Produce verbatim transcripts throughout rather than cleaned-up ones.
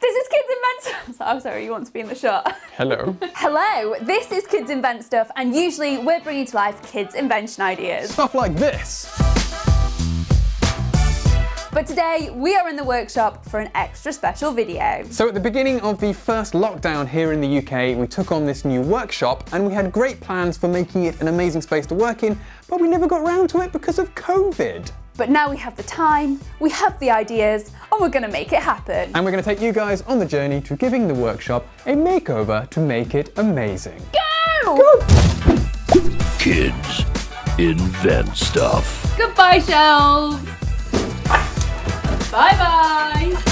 This is Kids Invent Stuff. So, I'm sorry, you want to be in the shot. Hello. Hello, this is Kids Invent Stuff, and usually we're bringing to life kids' invention ideas. Stuff like this. But today, we are in the workshop for an extra special video. So at the beginning of the first lockdown here in the U K, we took on this new workshop and we had great plans for making it an amazing space to work in, but we never got round to it because of COVID. But now we have the time, we have the ideas, and we're gonna make it happen. And we're gonna take you guys on the journey to giving the workshop a makeover to make it amazing. Go! Go! Kids Invent Stuff. Goodbye, shelves. Bye bye!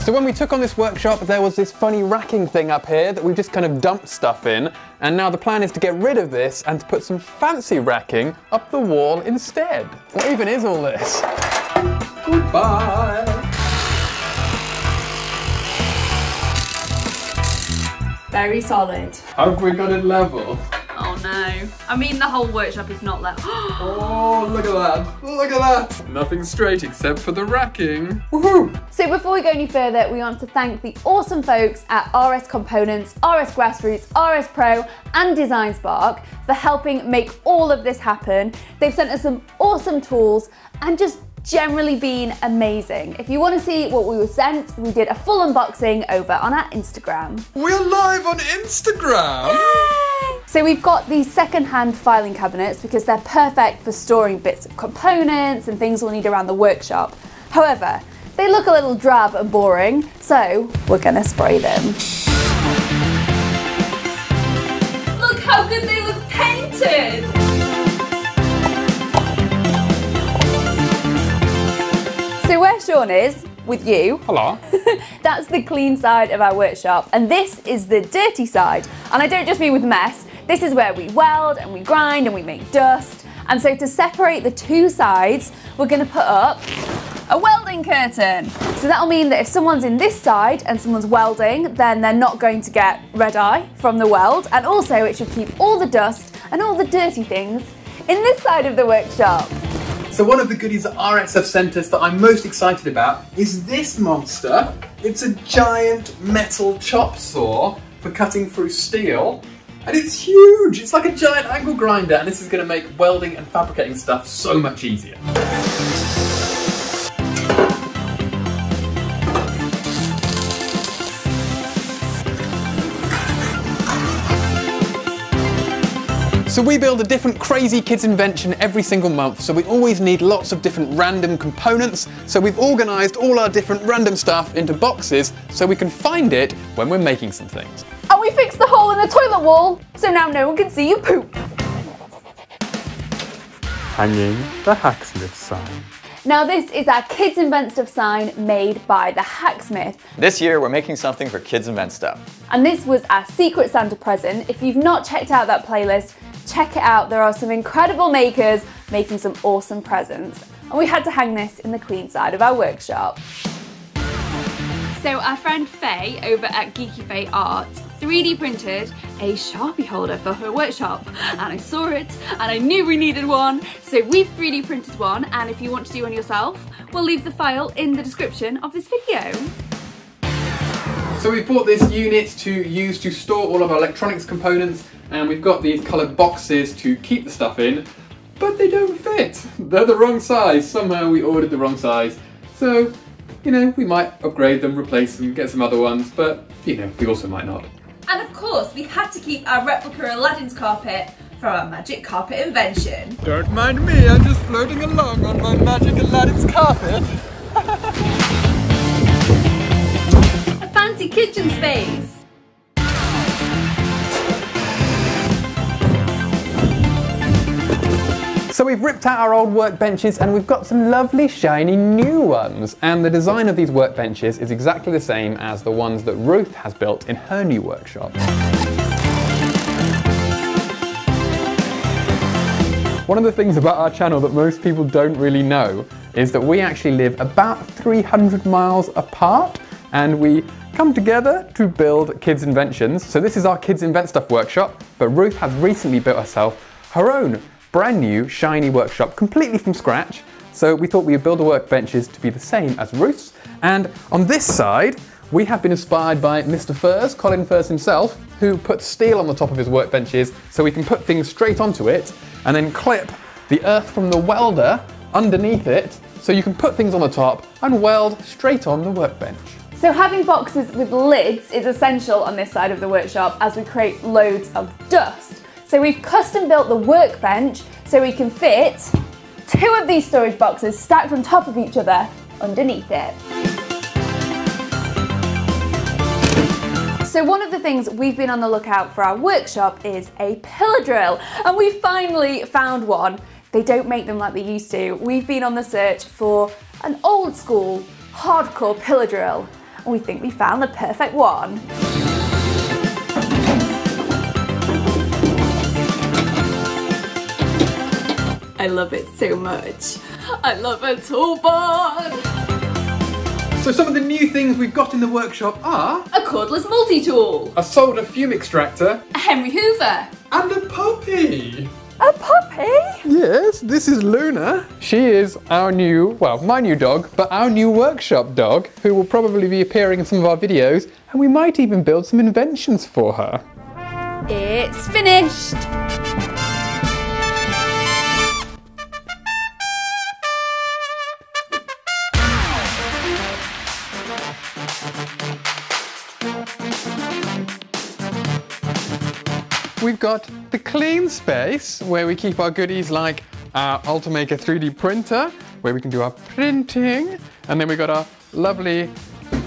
So when we took on this workshop, there was this funny racking thing up here that we just kind of dumped stuff in, and now the plan is to get rid of this and to put some fancy racking up the wall instead. What even is all this? Goodbye! Very solid. Have we got it level? Oh no. I mean, the whole workshop is not level. Oh, look at that. Look at that. Nothing straight except for the racking. Woohoo! So before we go any further, we want to thank the awesome folks at R S Components, R S Grassroots, R S Pro, and DesignSpark for helping make all of this happen. They've sent us some awesome tools and just generally been amazing. If you want to see what we were sent, we did a full unboxing over on our Instagram. We're live on Instagram! Yay! So we've got these second-hand filing cabinets because they're perfect for storing bits of components and things we'll need around the workshop. However, they look a little drab and boring, so we're gonna spray them. Look how good they look painted! So where Sean is, with you. Hello. That's the clean side of our workshop, and this is the dirty side. And I don't just mean with mess. This is where we weld and we grind and we make dust. And so to separate the two sides, we're gonna put up a welding curtain. So that'll mean that if someone's in this side and someone's welding, then they're not going to get red eye from the weld. And also it should keep all the dust and all the dirty things in this side of the workshop. So one of the goodies that R S have sent us that I'm most excited about is this monster. It's a giant metal chop saw for cutting through steel. And it's huge, it's like a giant angle grinder, and this is going to make welding and fabricating stuff so much easier. So we build a different crazy kids invention every single month, so we always need lots of different random components, so we've organised all our different random stuff into boxes so we can find it when we're making some things. And we fixed the hole in the toilet wall, so now no one can see you poop. Hanging the Hacksmith sign. Now this is our Kids Invent Stuff sign made by the Hacksmith. This year we're making something for Kids Invent Stuff. And this was our Secret Santa present. If you've not checked out that playlist, check it out. There are some incredible makers making some awesome presents. And we had to hang this in the clean side of our workshop. So our friend Faye over at Geeky Faye Art three D printed a Sharpie holder for her workshop, and I saw it and I knew we needed one, so we've three D printed one, and if you want to do one yourself, we'll leave the file in the description of this video. So we've bought this unit to use to store all of our electronics components, and we've got these coloured boxes to keep the stuff in, but they don't fit. They're the wrong size. Somehow we ordered the wrong size. So, you know, we might upgrade them, replace them, get some other ones, but, you know, we also might not. And of course, we had to keep our replica Aladdin's carpet for our magic carpet invention. Don't mind me, I'm just floating along on my magic Aladdin's carpet. A fancy kitchen space. So we've ripped out our old workbenches and we've got some lovely shiny new ones, and the design of these workbenches is exactly the same as the ones that Ruth has built in her new workshop. One of the things about our channel that most people don't really know is that we actually live about three hundred miles apart, and we come together to build kids' inventions. So this is our Kids Invent Stuff workshop, but Ruth has recently built herself her own brand new shiny workshop completely from scratch, So we thought we would build the workbenches to be the same as roofs. And on this side, we have been inspired by Mister Furze, Colin Furze himself, who puts steel on the top of his workbenches so we can put things straight onto it and then clip the earth from the welder underneath it so you can put things on the top and weld straight on the workbench. So having boxes with lids is essential on this side of the workshop as we create loads of dust. So we've custom built the workbench so we can fit two of these storage boxes stacked on top of each other underneath it. So one of the things we've been on the lookout for our workshop is a pillar drill, and we finally found one. They don't make them like they used to. We've been on the search for an old school, hardcore pillar drill, and we think we found the perfect one. I love it so much. I love a toolbar. So some of the new things we've got in the workshop are a cordless multi-tool, a solder fume extractor, a Henry Hoover, and a puppy. A puppy? Yes, this is Luna. She is our new, well, my new dog, but our new workshop dog, who will probably be appearing in some of our videos, and we might even build some inventions for her. It's finished. We've got the clean space where we keep our goodies like our Ultimaker three D printer, where we can do our printing. And then we've got our lovely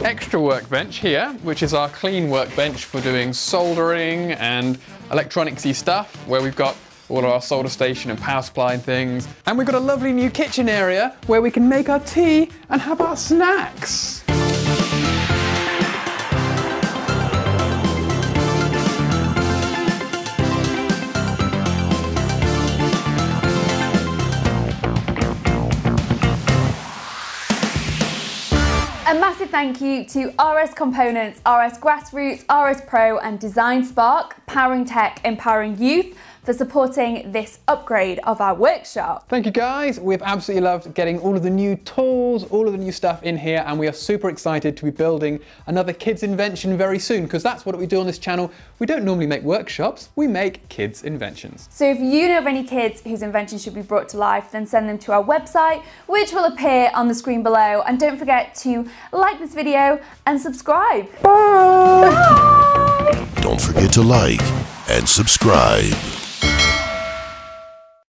extra workbench here, which is our clean workbench for doing soldering and electronics-y stuff, where we've got all of our solder station and power supply and things. And we've got a lovely new kitchen area where we can make our tea and have our snacks. Thank you to R S Components, R S Grassroots, R S Pro and DesignSpark, Powering Tech, Empowering Youth for supporting this upgrade of our workshop. Thank you guys, we've absolutely loved getting all of the new tools, all of the new stuff in here, and we are super excited to be building another kids invention very soon, because that's what we do on this channel. We don't normally make workshops, we make kids inventions. So if you know of any kids whose invention should be brought to life, then send them to our website, which will appear on the screen below. And don't forget to like this video and subscribe. Bye! Bye. Don't forget to like and subscribe.